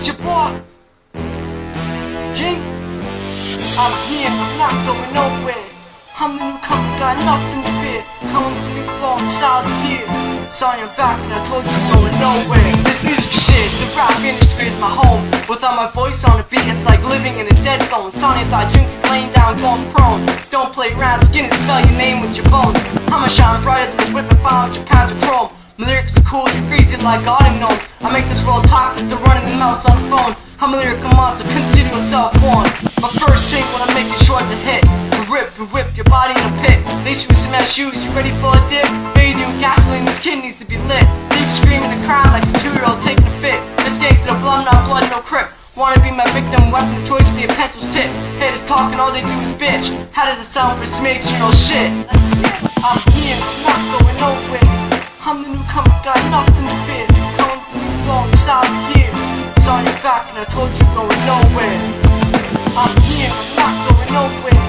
It's your boy, Jink. I'm here, I'm not going nowhere. I'm the newcomer, got nothing to fear. Coming to me, flowing style here. Sarnia back, and I told you I'm going nowhere. This music shit, the rap industry is my home. Without my voice on a beat, it's like living in a dead zone. Sarnia thought Jynks laying down, going prone. Don't play around, skin and spell your name with your bones. I'ma shine brighter than the whip and 500 pounds of chrome. My lyrics are cool, you're freezing like autumn gnomes. I make this world talk like they're running the mouse on the phone. I'm a lyrical monster, consider yourself warned. My first single, I'm making sure it's a hit. You rip, you whip, your body in a pit. They shoot some ass shoes, you ready for a dip? Bathing with gasoline, this kid needs to be lit. Deep screaming and crying like a 2-year-old taking a fit. This gang's no blood, not blood, no crip. Wanna be my victim, weapon of choice be a pencil's tip. Haters talking, all they do is bitch. How does it sound for this mix, you know shit? I'm here, I'm not going nowhere. I'm the newcomer, got nothing to fear. Coming through the flow and style here. On your back, and I told you going nowhere. I'm here, I'm not going nowhere.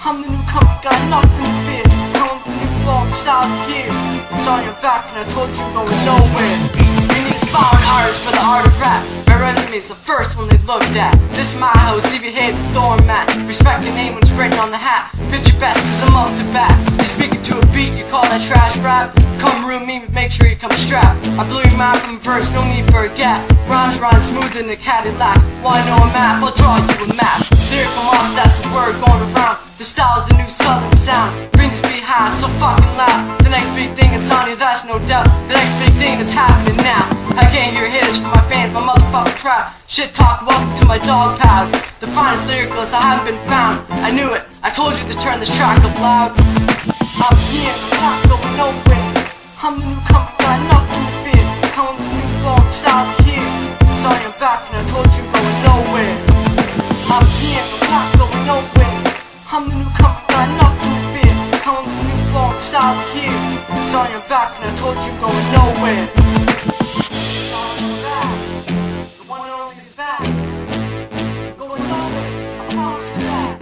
I'm the newcomer, got nothing to fear. Coming from new flow and style here. It's on your back, and I told you going nowhere. You need inspiring artists for the art of rap. My resume's the first one they looked at. This is my house, leave your head the doormat. Respect your name when it's written on the hat. Pitch your best, cause I'm up to bat. You're speaking to a beat, you call that trash rap. Come room me, but make sure you come strapped. I blew your mind from verse, no need for a gap. Rhymes rhyme smoother than a Cadillac. Wanna know a map? I'll draw you a map. Lyrical monster, that's the word going around. The style's the new southern sound. Brings me high, so fucking loud. The next big thing, it's on you, that's no doubt. The next big thing that's happening now. I can't hear hitters from my fans, my motherfucking tribe. Shit talk, welcome to my dog pound. The finest lyricalists, I haven't been found. I knew it, I told you to turn this track up loud. I'm here, I'm not going nowhere. I'm the newcomer, got nothing to fear. Coming with new flow and style here. It's on your back, and I told you going nowhere. I'm here, I'm not going nowhere. I'm the newcomer, got nothing to fear. Coming with new flow and style here. It's on your back, and I told you going nowhere. It's on your back. The one and only is back. Going nowhere, I promise you that.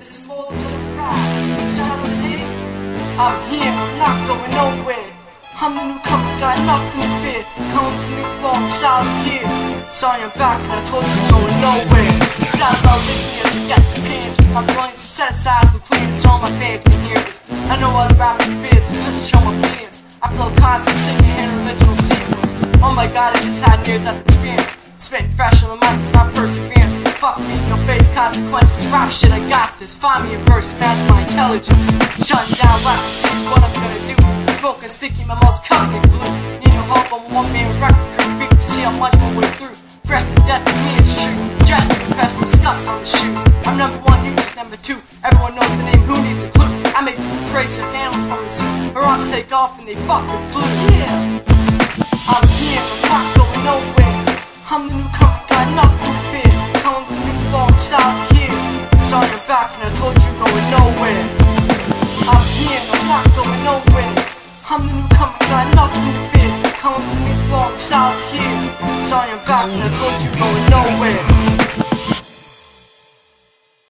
This is all just a rap. Shout out to the name. I'm here, I'm not going nowhere. I'm the newcomer, got nothing to fear. Coming from new flow and style here. It's on your back, and I told you going nowhere. It's not about listening as a guest appearance. I'm willing to set sides and clean it so all my fans can hear this. I know other rappers fears until they show my feelings. I flow constant, singing in original sequence. Oh my god, I just had near death experience. Spitting fresh on the mic, it's my perseverance. Fuck me, no face consequences. Rap shit, I got this. Find me a verse, match my intelligence. Shutting down rap, change what I'm gonna do. Smoking sticky, my most coveted glue. Need no hope, I'm a one-man record crew. We can see how much my way through. Fresh to death, and me and shoot. Dressed and pressed, I'm scuffed on the shoes. I'm number one, you just number two. Everyone knows the name, who needs a clue? I make people crazy, an animal from the zoo. Her arms take off and they fuck with flu. Yeah! I'm here, I'm not going nowhere. I'm the newcomer, got nothing to fear. Coming with new flow and style here. It's on your back, and I told you going nowhere. I'm here, I'm not going nowhere. I'm the newcomer, got nothing to fear. Coming with new flow and style here. It's on your back, and I told you going nowhere.